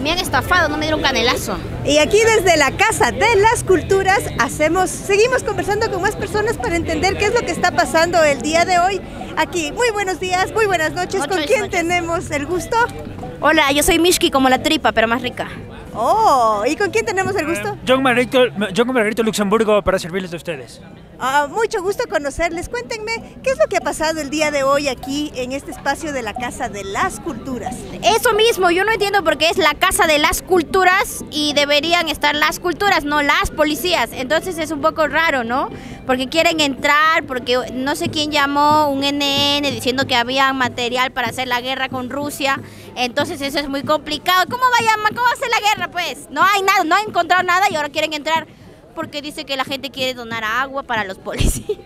Me han estafado, no me dieron canelazo. Y aquí desde la Casa de las Culturas seguimos conversando con más personas para entender qué es lo que está pasando el día de hoy aquí. Muy buenos días, muy buenas noches. ¿Con quién tenemos el gusto? Hola, yo soy Mishki, como la tripa, pero más rica. Oh, ¿y con quién tenemos el gusto? John Margarito Luxemburgo, para servirles a ustedes. Mucho gusto conocerles. Cuéntenme, ¿qué es lo que ha pasado el día de hoy aquí en este espacio de la Casa de las Culturas? Eso mismo, yo no entiendo por qué es la Casa de las Culturas y deberían estar las culturas, no las policías. Entonces es un poco raro, ¿no? Porque quieren entrar, porque no sé quién llamó un NN diciendo que había material para hacer la guerra con Rusia. Entonces eso es muy complicado. ¿Cómo va a hacer la guerra, pues? No hay nada, no han encontrado nada y ahora quieren entrar porque dice que la gente quiere donar agua para los policías.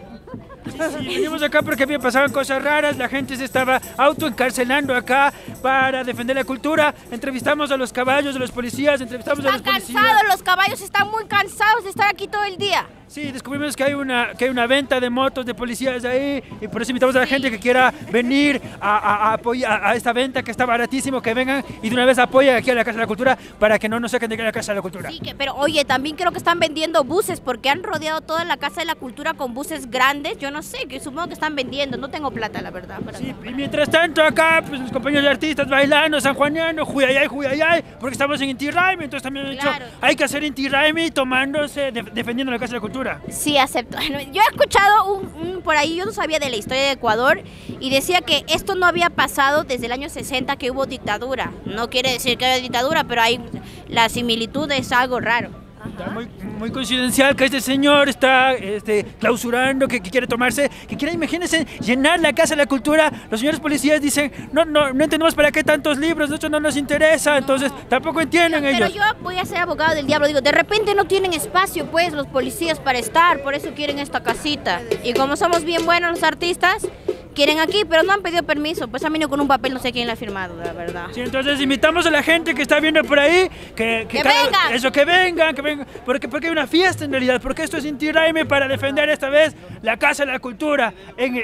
Sí, venimos acá porque había pasado cosas raras, la gente se estaba autoencarcelando acá para defender la cultura. Entrevistamos a los caballos, a los policías, Los caballos están muy cansados de estar aquí todo el día. Sí, descubrimos que hay una venta de motos de policías ahí y por eso invitamos a la gente que quiera venir a apoyar a esta venta que está baratísimo, que vengan y de una vez apoyen aquí a la Casa de la Cultura para que no nos saquen de la Casa de la Cultura. Sí, pero oye, también creo que están vendiendo buses porque han rodeado toda la Casa de la Cultura con buses grandes, yo no sé, que supongo que están vendiendo, no tengo plata la verdad. Sí, y mientras tanto acá, pues los compañeros de artistas bailando, sanjuanianos, juyayay, porque estamos en Inti Raymi, entonces también claro, hay que hacer Inti Raymi tomándose, defendiendo la Casa de la Cultura. Sí, acepto. Yo he escuchado por ahí, yo no sabía de la historia de Ecuador y decía que esto no había pasado desde el año 60 que hubo dictadura. No quiere decir que haya dictadura, pero hay la similitud, es algo raro. Está muy, muy coincidencial que este señor está clausurando, que quiere tomarse, imagínense, llenar la Casa de la Cultura. Los señores policías dicen, no entendemos para qué tantos libros, esto no nos interesa, entonces tampoco entienden ellos. Pero yo voy a ser abogado del diablo, digo, de repente no tienen espacio pues los policías para estar, por eso quieren esta casita. Y como somos bien buenos los artistas, quieren aquí, pero no han pedido permiso, pues a mí no con un papel, no sé quién lo ha firmado, la verdad. Sí, entonces invitamos a la gente que está viendo por ahí, que vengan, porque hay una fiesta en realidad, porque esto es Inti Raymi para defender esta vez la Casa de la Cultura. En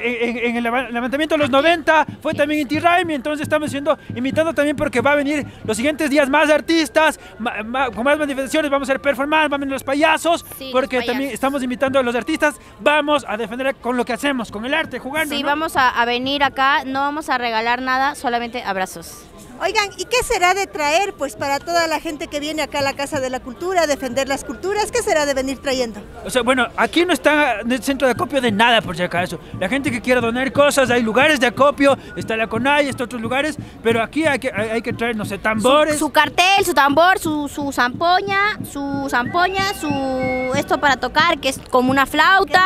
el levantamiento de los 90 fue también Inti Raymi, entonces estamos invitando también porque va a venir los siguientes días más artistas, con más manifestaciones, vamos a hacer performance, van a venir los payasos, sí, porque los payasos. También estamos invitando a los artistas, vamos a defender con lo que hacemos, con el arte, jugando. Sí, ¿no? Vamos a venir acá, no vamos a regalar nada, solamente abrazos. Oigan, ¿y qué será de traer pues para toda la gente que viene acá a la Casa de la Cultura a defender las culturas? ¿Qué será de venir trayendo? O sea, bueno, aquí no está el centro de acopio de nada por si acaso. La gente que quiera donar cosas, hay lugares de acopio, está la Conay, está otros lugares, pero aquí hay que traer, no sé, tambores. Su cartel, su tambor, su zampoña, su esto para tocar, que es como una flauta.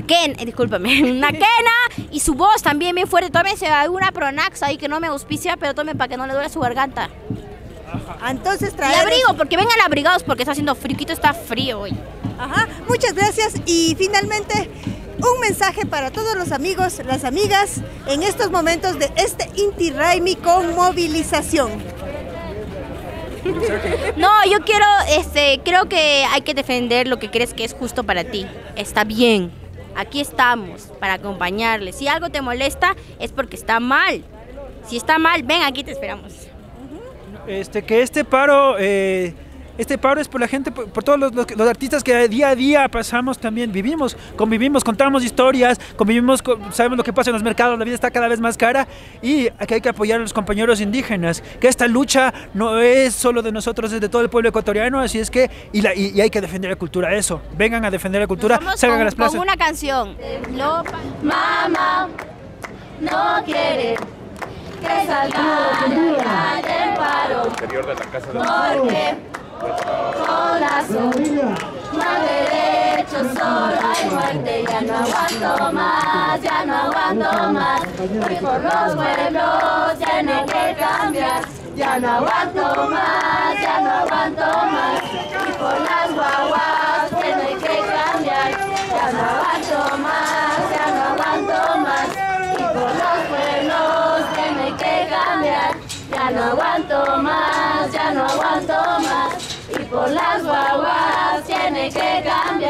Una kena y su voz también bien fuerte. Tómense alguna Pronax ahí que no me auspicia, pero tomen para que no le duele su garganta. Ajá. Entonces traer... Y abrigo, porque vengan abrigados porque está haciendo friquito, está frío hoy. Ajá, muchas gracias y finalmente un mensaje para todos los amigos, las amigas en estos momentos de este Inti Raymi con movilización. No, yo quiero, creo que hay que defender lo que crees que es justo para ti. Está bien, aquí estamos para acompañarles. Si algo te molesta es porque está mal. Si está mal, ven, aquí te esperamos. Este paro es por la gente, por todos los artistas que día a día pasamos también, vivimos, convivimos, contamos historias, sabemos lo que pasa en los mercados, la vida está cada vez más cara y aquí hay que apoyar a los compañeros indígenas, que esta lucha no es solo de nosotros, es de todo el pueblo ecuatoriano, así es que, y hay que defender la cultura, eso, vengan a defender la cultura, salgan a las plazas. Con una canción. Mamá, no quiere que salgan a la paro, porque... Con azul, más derechos, solo hay muerte. Ya no aguanto más, ya no aguanto más. Hoy por los pueblos tienen que cambiar. Ya no aguanto más, ya no aguanto más. Y por las guaguas tienen que cambiar. Ya no aguanto más, ya no aguanto más. Y por los pueblos tienen que cambiar. Ya no aguanto más, ya no aguanto más. tanto más y por las guaguas tiene que cambiar.